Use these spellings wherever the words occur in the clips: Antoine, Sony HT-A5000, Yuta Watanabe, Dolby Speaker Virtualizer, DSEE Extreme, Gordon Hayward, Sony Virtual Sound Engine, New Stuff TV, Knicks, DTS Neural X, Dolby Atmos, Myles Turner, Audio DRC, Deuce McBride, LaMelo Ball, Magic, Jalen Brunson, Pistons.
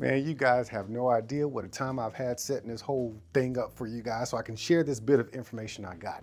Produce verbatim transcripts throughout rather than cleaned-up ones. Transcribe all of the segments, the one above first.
Man, you guys have no idea what a time I've had setting this whole thing up for you guys so I can share this bit of information I got.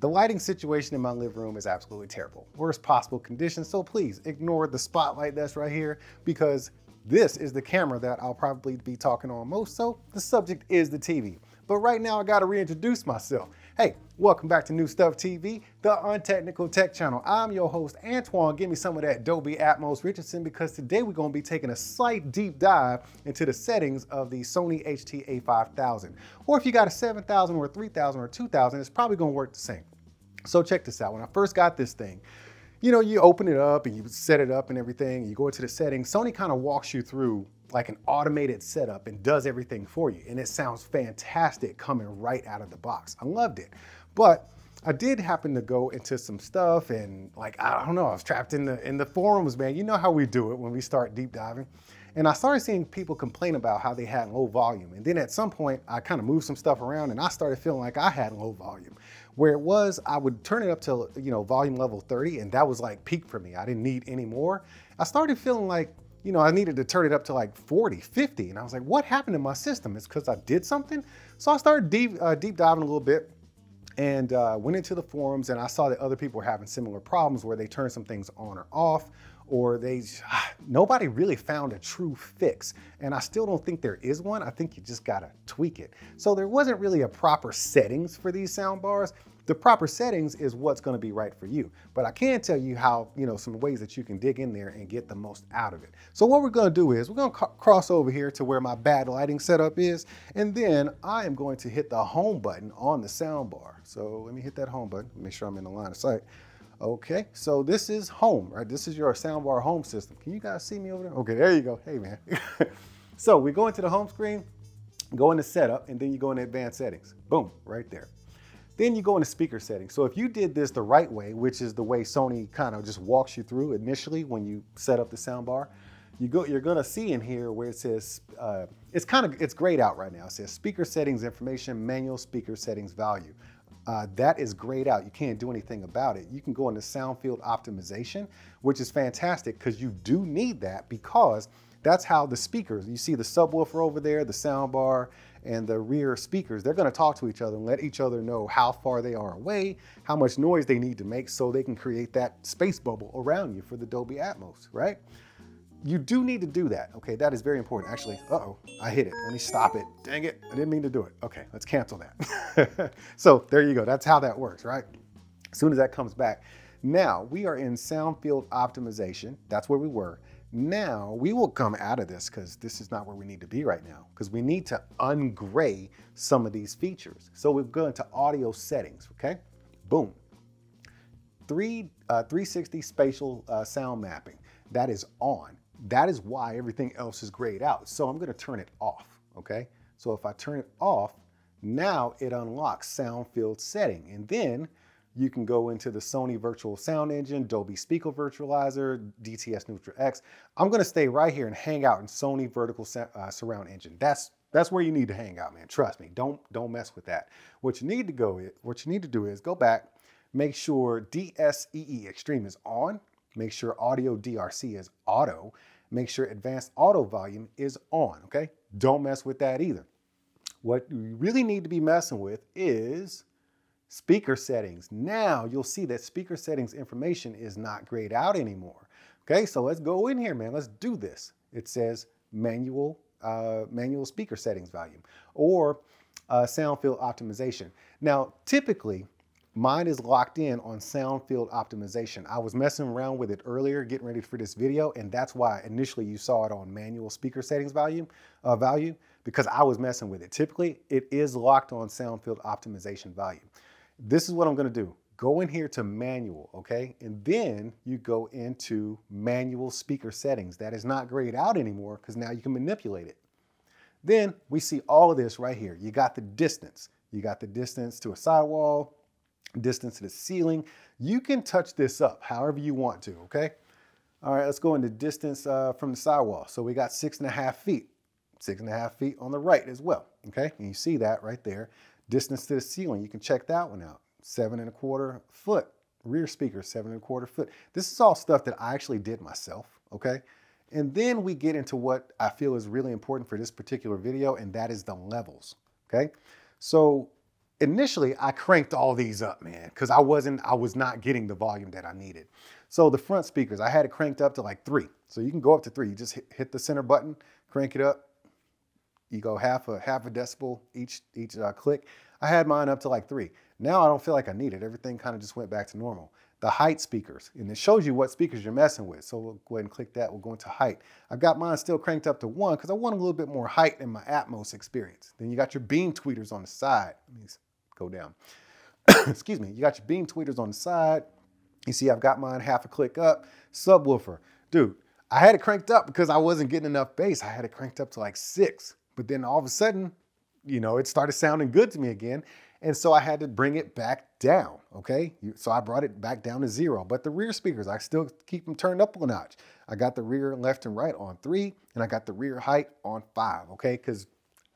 The lighting situation in my living room is absolutely terrible. Worst possible condition, so please ignore the spotlight that's right here because this is the camera that I'll probably be talking on most, so the subject is the T V. But right now I gotta reintroduce myself. Hey, welcome back to New Stuff T V, the untechnical tech channel. I'm your host, Antoine. Give me some of that Dolby Atmos Richardson, because today we're gonna be taking a slight deep dive into the settings of the Sony H T A five thousand. Or if you got a seven thousand or a three thousand or two thousand, it's probably gonna work the same. So check this out. When I first got this thing, you know, you open it up and you set it up and everything, and you go into the settings. Sony kind of walks you through like an automated setup and does everything for you. And it sounds fantastic coming right out of the box. I loved it. But I did happen to go into some stuff and like, I don't know, I was trapped in the, in the forums, man. You know how we do it when we start deep diving. And I started seeing people complain about how they had low volume. And then at some point I kind of moved some stuff around and I started feeling like I had low volume. Where it was, I would turn it up to, you know, volume level thirty, and that was like peak for me. I didn't need any more. I started feeling like, you know, I needed to turn it up to like forty, fifty. And I was like, what happened to my system? It's because I did something. So I started deep, uh, deep diving a little bit and uh, went into the forums, and I saw that other people were having similar problems where they turn some things on or off, or they, nobody really found a true fix. And I still don't think there is one. I think you just gotta tweak it. So there wasn't really a proper settings for these sound bars. The proper settings is what's gonna be right for you. But I can tell you how, you know, some ways that you can dig in there and get the most out of it. So what we're gonna do is we're gonna cross over here to where my bad lighting setup is, and then I am going to hit the home button on the sound bar. So let me hit that home button, make sure I'm in the line of sight. Okay, so this is home, right? This is your soundbar home system. Can you guys see me over there? Okay, there you go. Hey, man. So we go into the home screen, go into setup, and then you go into advanced settings. Boom, right there. Then you go into speaker settings. So if you did this the right way, which is the way Sony kind of just walks you through initially when you set up the soundbar, you go, you're gonna see in here where it says, uh, it's kind of, it's grayed out right now. It says speaker settings information, manual speaker settings value. Uh, that is grayed out. You can't do anything about it. You can go into sound field optimization, which is fantastic because you do need that, because that's how the speakers, you see the subwoofer over there, the sound bar, and the rear speakers, they're gonna talk to each other and let each other know how far they are away, how much noise they need to make so they can create that space bubble around you for the Dolby Atmos, right? You do need to do that. Okay, that is very important. Actually, uh-oh, I hit it. Let me stop it. Dang it, I didn't mean to do it. Okay, let's cancel that. So there you go, that's how that works, right? As soon as that comes back. Now, we are in sound field optimization. That's where we were. Now, we will come out of this because this is not where we need to be right now, because we need to ungray some of these features. So we've gone to audio settings, okay? Boom. Three, uh, three sixty spatial uh, sound mapping, that is on. That is why everything else is grayed out. So I'm gonna turn it off, okay? So if I turn it off, now it unlocks sound field setting. And then you can go into the Sony Virtual Sound Engine, Dolby Speaker Virtualizer, D T S Neural X. I'm gonna stay right here and hang out in Sony Vertical uh, Surround Engine. That's that's where you need to hang out, man. Trust me, don't, don't mess with that. What you need to go, what you need to do is go back, make sure D S E E Extreme is on, make sure Audio D R C is auto, make sure advanced auto volume is on, okay? Don't mess with that either. What you really need to be messing with is speaker settings. Now you'll see that speaker settings information is not grayed out anymore. Okay, so let's go in here, man, let's do this. It says manual, uh, manual speaker settings volume, or uh, sound field optimization. Now, typically, mine is locked in on sound field optimization. I was messing around with it earlier, getting ready for this video, and that's why initially you saw it on manual speaker settings volume, uh, value, because I was messing with it. Typically, it is locked on sound field optimization value. This is what I'm gonna do. Go in here to manual, okay? And then you go into manual speaker settings. That is not grayed out anymore because now you can manipulate it. Then we see all of this right here. You got the distance. You got the distance to a sidewall, distance to the ceiling. You can touch this up however you want to, okay? All right, let's go into distance uh, from the sidewall. So we got six and a half feet, six and a half feet on the right as well, okay? And you see that right there. Distance to the ceiling, you can check that one out. Seven and a quarter foot, rear speaker, seven and a quarter foot. This is all stuff that I actually did myself, okay? And then we get into what I feel is really important for this particular video, and that is the levels, okay? So initially I cranked all these up, man, because I wasn't, I was not getting the volume that I needed. So the front speakers, I had it cranked up to like three. So you can go up to three. You just hit, hit the center button, crank it up. You go half a half a decibel each each uh, click. I had mine up to like three. Now I don't feel like I need it. Everything kind of just went back to normal. The height speakers, and it shows you what speakers you're messing with. So we'll go ahead and click that. We'll go into height. I've got mine still cranked up to one because I want a little bit more height in my Atmos experience. Then you got your beam tweeters on the side. Let me go down. Excuse me. You got your beam tweeters on the side. You see, I've got mine half a click up. Subwoofer. Dude, I had it cranked up because I wasn't getting enough bass. I had it cranked up to like six. But then all of a sudden, you know, it started sounding good to me again. And so I had to bring it back down, okay? So I brought it back down to zero. But the rear speakers, I still keep them turned up a notch. I got the rear left and right on three, and I got the rear height on five, okay? Because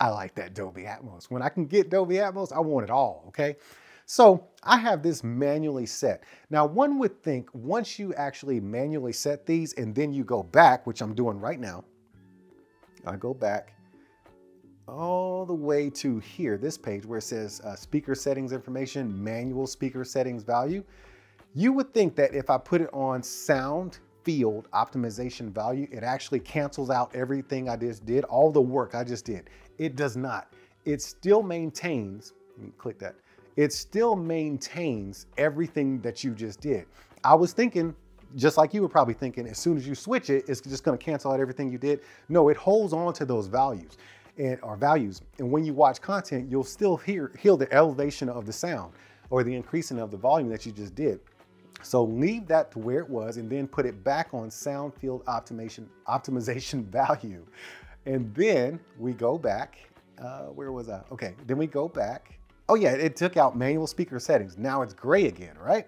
I like that Dolby Atmos. When I can get Dolby Atmos, I want it all, okay? So I have this manually set. Now, one would think once you actually manually set these and then you go back, which I'm doing right now, I go back all the way to here, this page where it says uh, speaker settings information, manual speaker settings value. You would think that if I put it on sound field optimization value, it actually cancels out everything I just did, all the work I just did. It does not. It still maintains, let me click that. It still maintains everything that you just did. I was thinking, just like you were probably thinking, as soon as you switch it, it's just gonna cancel out everything you did. No, it holds on to those values. And our values. And when you watch content, you'll still hear, hear the elevation of the sound or the increasing of the volume that you just did. So leave that to where it was and then put it back on sound field optimization, optimization value. And then we go back, uh, where was I? Okay, then we go back. Oh yeah, it took out manual speaker settings. Now it's gray again, right?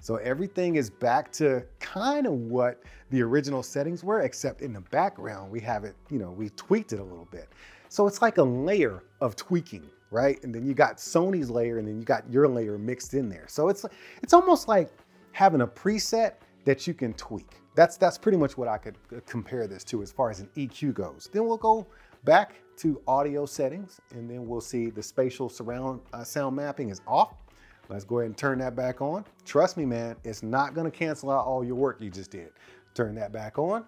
So everything is back to kind of what the original settings were, except in the background, we have it, you know, we tweaked it a little bit. So it's like a layer of tweaking, right? And then you got Sony's layer and then you got your layer mixed in there. So it's it's almost like having a preset that you can tweak. That's, that's pretty much what I could compare this to as far as an E Q goes. Then we'll go back to audio settings and then we'll see the spatial surround uh, sound mapping is off. Let's go ahead and turn that back on. Trust me, man, it's not gonna cancel out all your work you just did. Turn that back on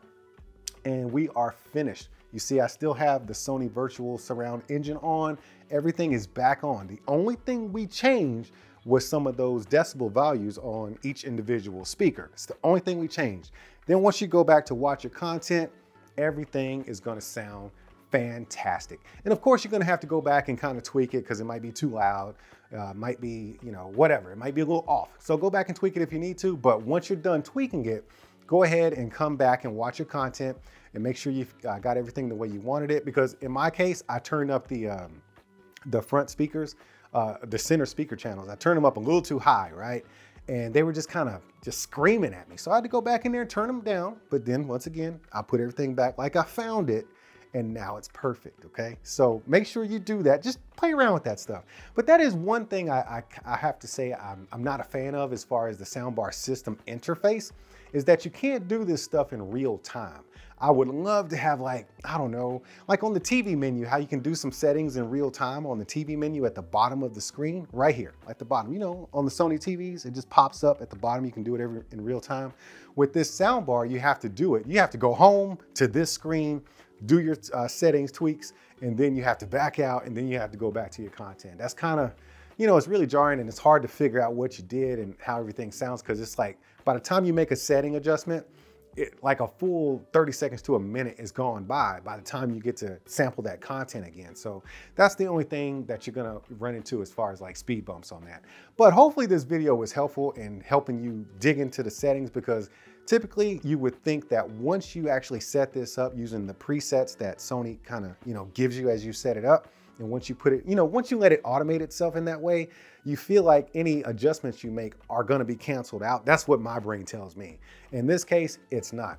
and we are finished. You see, I still have the Sony Virtual Surround Engine on. Everything is back on. The only thing we changed was some of those decibel values on each individual speaker. It's the only thing we changed. Then once you go back to watch your content, everything is gonna sound fantastic. And of course, you're gonna have to go back and kind of tweak it because it might be too loud, uh, might be, you know, whatever. It might be a little off. So go back and tweak it if you need to, but once you're done tweaking it, go ahead and come back and watch your content and make sure you've uh, got everything the way you wanted it. Because in my case, I turned up the, um, the front speakers, uh, the center speaker channels. I turned them up a little too high, right? And they were just kind of just screaming at me. So I had to go back in there and turn them down. But then once again, I put everything back like I found it. And now it's perfect, okay? So make sure you do that. Just play around with that stuff. But that is one thing I, I, I have to say I'm, I'm not a fan of as far as the soundbar system interface, is that you can't do this stuff in real time. I would love to have like, I don't know, like on the T V menu, how you can do some settings in real time on the T V menu at the bottom of the screen, right here, at the bottom. You know, on the Sony T Vs, it just pops up at the bottom. You can do it every, in real time. With this soundbar, you have to do it. You have to go home to this screen, do your uh, settings, tweaks, and then you have to back out, and then you have to go back to your content. That's kind of, you know, it's really jarring and it's hard to figure out what you did and how everything sounds, because it's like, by the time you make a setting adjustment, it, like a full thirty seconds to a minute is gone by, by the time you get to sample that content again. So that's the only thing that you're gonna run into as far as like speed bumps on that. But hopefully this video was helpful in helping you dig into the settings, because typically you would think that once you actually set this up using the presets that Sony kind of, you know, gives you as you set it up, and once you put it, you know, once you let it automate itself in that way, you feel like any adjustments you make are going to be canceled out. That's what my brain tells me. In this case, it's not.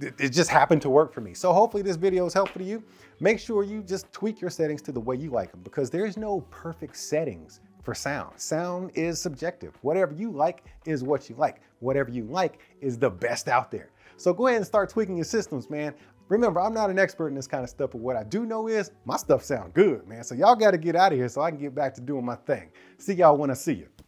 It just happened to work for me. So hopefully this video is helpful to you. Make sure you just tweak your settings to the way you like them, because there's no perfect settings for sound. Sound is subjective. Whatever you like is what you like. Whatever you like is the best out there. So go ahead and start tweaking your systems, man. Remember, I'm not an expert in this kind of stuff, but what I do know is my stuff sounds good, man. So y'all got to get out of here so I can get back to doing my thing. See y'all when I see you.